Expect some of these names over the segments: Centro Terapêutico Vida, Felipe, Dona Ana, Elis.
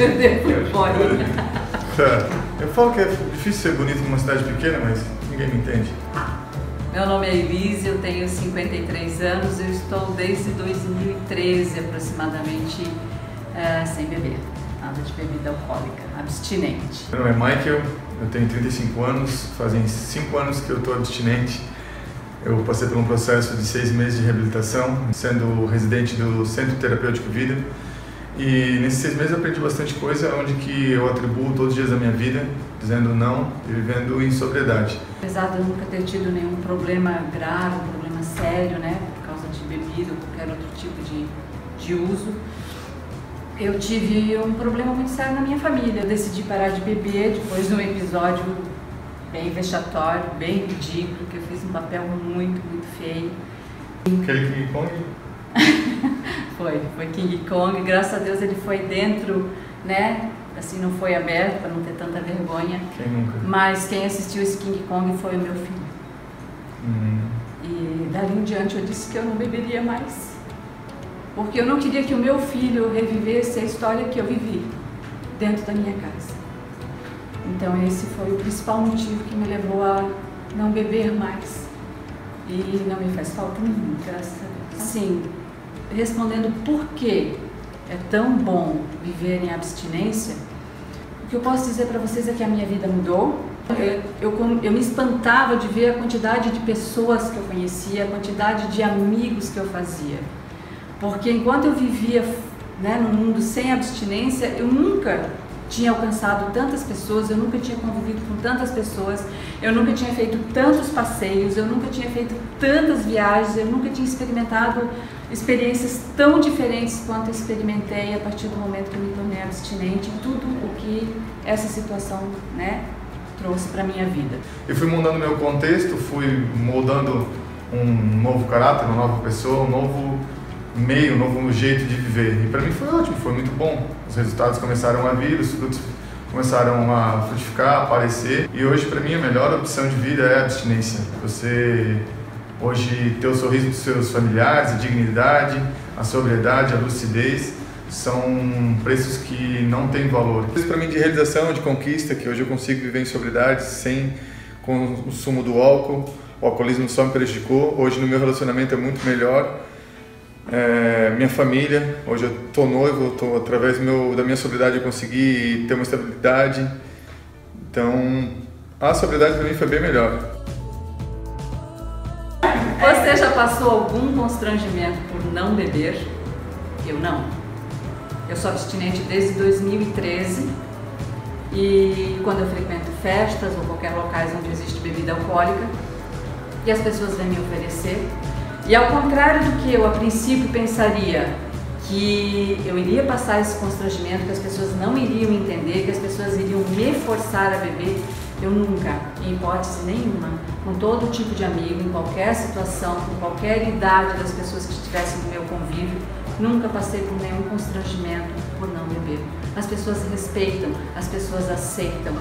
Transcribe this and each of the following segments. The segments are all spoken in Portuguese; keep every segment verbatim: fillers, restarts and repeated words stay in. Perdeu, foi embora. Eu falo que é difícil ser bonito numa cidade pequena, mas ninguém me entende. Meu nome é Elise, eu tenho cinquenta e três anos, eu estou desde dois mil e treze aproximadamente uh, sem beber, nada de bebida alcoólica, abstinente. Meu nome é Michael, eu tenho trinta e cinco anos, fazem cinco anos que eu estou abstinente. Eu passei por um processo de seis meses de reabilitação, sendo residente do Centro Terapêutico Vida. E nesses seis meses eu aprendi bastante coisa, onde que eu atribuo todos os dias da minha vida, dizendo não e vivendo em sobriedade. Apesar de eu nunca ter tido nenhum problema grave, um problema sério, né, por causa de bebida ou qualquer outro tipo de, de uso, eu tive um problema muito sério na minha família. Eu decidi parar de beber depois de um episódio bem vexatório, bem ridículo, que eu fiz um papel muito, muito feio. Aquele que me conta? Foi, foi King Kong, graças a Deus ele foi dentro, né, assim não foi aberto para não ter tanta vergonha. Quem nunca? Mas quem assistiu esse King Kong foi o meu filho. Hum. E dali em diante eu disse que eu não beberia mais, porque eu não queria que o meu filho revivesse a história que eu vivi dentro da minha casa. Então esse foi o principal motivo que me levou a não beber mais e não me faz falta nenhuma, graças a Deus. Sim. Respondendo por que é tão bom viver em abstinência, o que eu posso dizer para vocês é que a minha vida mudou. Eu, eu, eu me espantava de ver a quantidade de pessoas que eu conhecia, a quantidade de amigos que eu fazia. Porque enquanto eu vivia, né, no mundo sem abstinência, eu nunca tinha alcançado tantas pessoas, eu nunca tinha convivido com tantas pessoas, eu nunca tinha feito tantos passeios, eu nunca tinha feito tantas viagens, eu nunca tinha experimentado experiências tão diferentes quanto eu experimentei a partir do momento que me tornei abstinente, tudo o que essa situação, né, trouxe para minha vida. Eu fui moldando meu contexto, fui moldando um novo caráter, uma nova pessoa, um novo meio, um novo jeito de viver. E para mim foi ótimo, foi muito bom. Os resultados começaram a vir, os frutos começaram a frutificar, a aparecer. E hoje para mim a melhor opção de vida é a abstinência. Você hoje ter o sorriso dos seus familiares, a dignidade, a sobriedade, a lucidez, são preços que não têm valor. Isso para mim de realização, de conquista, que hoje eu consigo viver em sobriedade sem consumo do álcool. O alcoolismo só me prejudicou, hoje no meu relacionamento é muito melhor. É, minha família, hoje eu tô noivo, eu tô, através meu, da minha sobriedade eu consegui ter uma estabilidade, então a sobriedade para mim foi bem melhor. Você já passou algum constrangimento por não beber? Eu não. Eu sou abstinente desde dois mil e treze e quando eu frequento festas ou qualquer locais onde existe bebida alcoólica e as pessoas vêm me oferecer, e ao contrário do que eu a princípio pensaria, que eu iria passar esse constrangimento, que as pessoas não iriam entender, que as pessoas iriam me forçar a beber, eu nunca, em hipótese nenhuma, com todo tipo de amigo, em qualquer situação, com qualquer idade das pessoas que estivessem no meu convívio, nunca passei por nenhum constrangimento por não beber. As pessoas respeitam, as pessoas aceitam.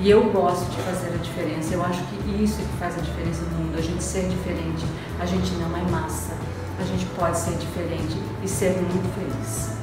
E eu gosto de fazer a diferença, eu acho que isso é que faz a diferença no mundo, a gente ser diferente, a gente não é massa, a gente pode ser diferente e ser muito feliz.